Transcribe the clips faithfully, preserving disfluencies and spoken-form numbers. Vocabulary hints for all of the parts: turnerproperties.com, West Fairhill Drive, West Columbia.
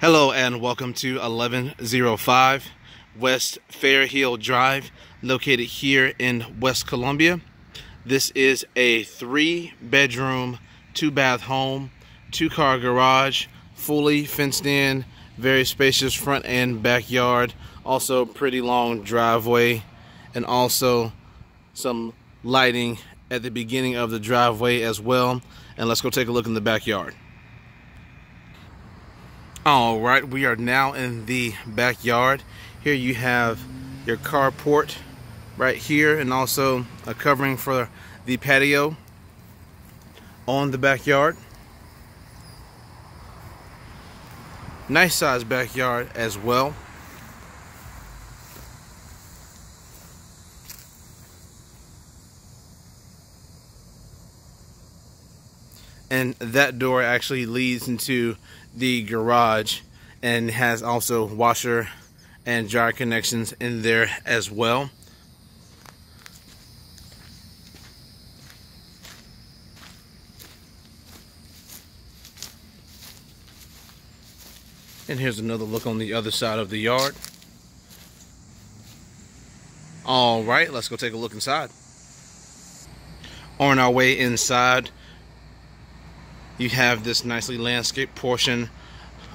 Hello and welcome to eleven oh five West Fairhill Drive, located here in West Columbia. This is a three bedroom, two bath home, two car garage, fully fenced in, very spacious front and backyard, also pretty long driveway, and also some lighting at the beginning of the driveway as well. And let's go take a look in the backyard. All right, we are now in the backyard. Here you have your carport right here and also a covering for the patio on the backyard. Nice size backyard as well. And that door actually leads into the garage and has also washer and dryer connections in there as well. And here's another look on the other side of the yard. All right, let's go take a look inside. On our way inside, you have this nicely landscaped portion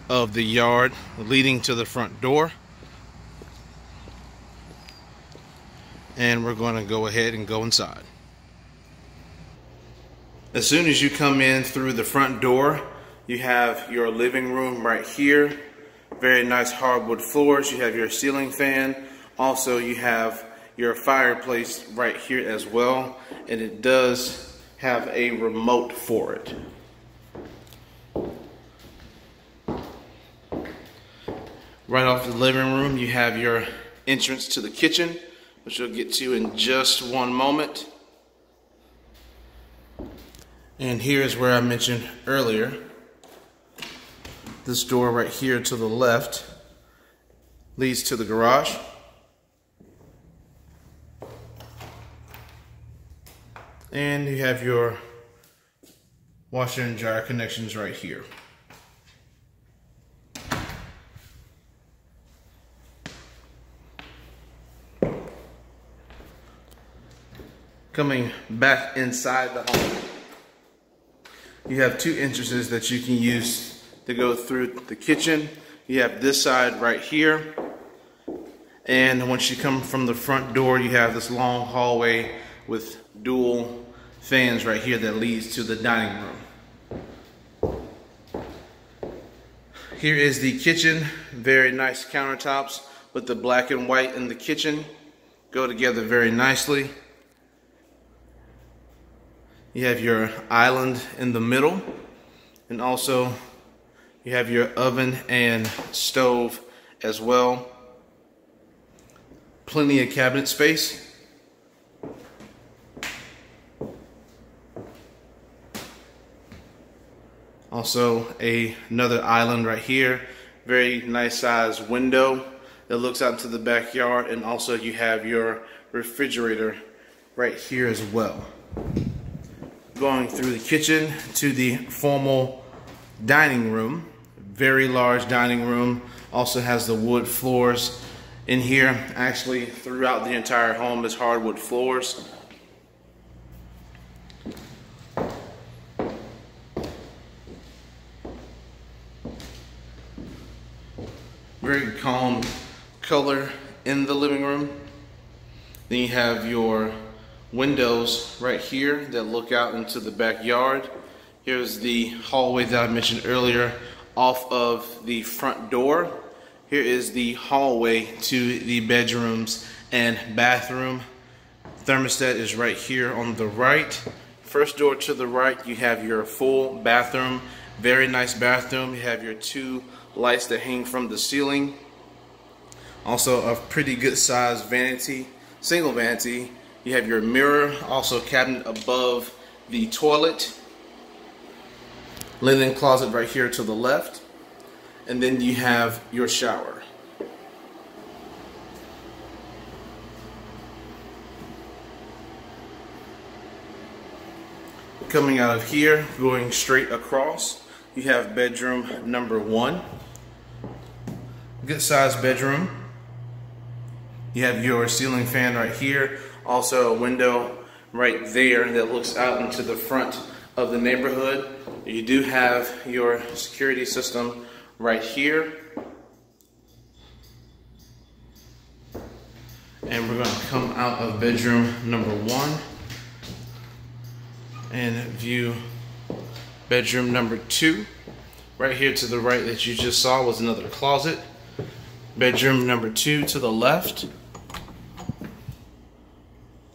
of the yard leading to the front door. And we're going to go ahead and go inside. As soon as you come in through the front door, you have your living room right here. Very nice hardwood floors. You have your ceiling fan. Also, you have your fireplace right here as well. And it does have a remote for it. Right off the living room, you have your entrance to the kitchen, which we'll get to in just one moment. And here's where I mentioned earlier, this door right here to the left leads to the garage. And you have your washer and dryer connections right here. Coming back inside the home, you have two entrances that you can use to go through the kitchen. You have this side right here. And once you come from the front door, you have this long hallway with dual fans right here that leads to the dining room. Here is the kitchen. Very nice countertops, but the black and white in the kitchen go together very nicely. You have your island in the middle, and also you have your oven and stove as well. Plenty of cabinet space. Also a, another island right here. Very nice size window that looks out into the backyard, and also you have your refrigerator right here as well. Going through the kitchen to the formal dining room. Very large dining room. Also has the wood floors in here. Actually, throughout the entire home is hardwood floors. Very calm color in the living room. Then you have your windows right here that look out into the backyard. Here's the hallway that I mentioned earlier off of the front door. Here is the hallway to the bedrooms and bathroom. Thermostat is right here on the right. First door to the right, you have your full bathroom. Very nice bathroom. You have your two lights that hang from the ceiling. Also a pretty good sized vanity, single vanity. You have your mirror, also cabinet above the toilet. Linen closet right here to the left. And then you have your shower. Coming out of here, going straight across, you have bedroom number one. good sized bedroom. You have your ceiling fan right here, also a window right there that looks out into the front of the neighborhood. You do have your security system right here. And we're going to come out of bedroom number one and view bedroom number two. Right here to the right that you just saw was another closet. Bedroom number two to the left.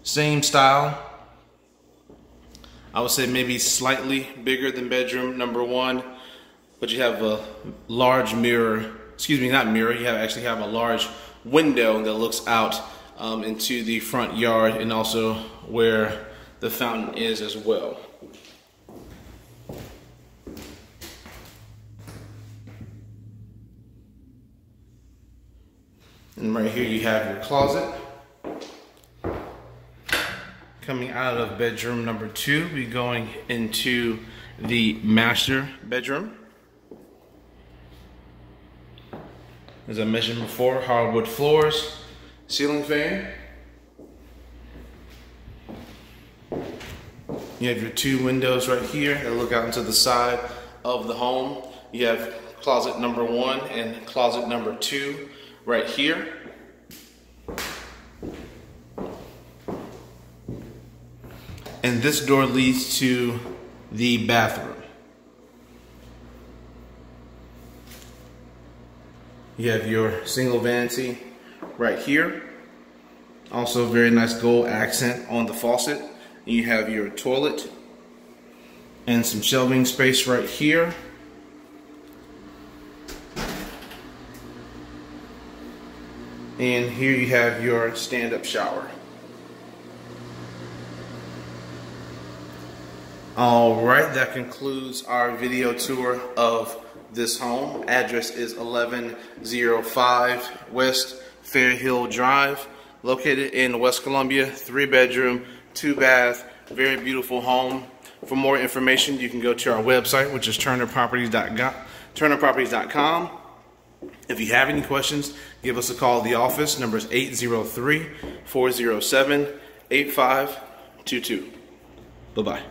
Same style. I would say maybe slightly bigger than bedroom number one, but you have a large mirror, excuse me, not mirror, you have actually have a large window that looks out um, into the front yard and also where the fountain is as well. And right here you have your closet. Coming out of bedroom number two, we're going into the master bedroom. As I mentioned before, hardwood floors, ceiling fan. You have your two windows right here that look out into the side of the home. You have closet number one and closet number two right here. And this door leads to the bathroom. You have your single vanity right here. Also very nice gold accent on the faucet. You have your toilet and some shelving space right here. And here you have your stand-up shower. All right, that concludes our video tour of this home. Address is eleven oh five West Fairhill Drive, located in West Columbia, three bedroom, two bath, very beautiful home. For more information, you can go to our website, which is turner properties dot com. If you have any questions, give us a call at the office. Number is eight zero three, four zero seven, eight five two two. Bye-bye.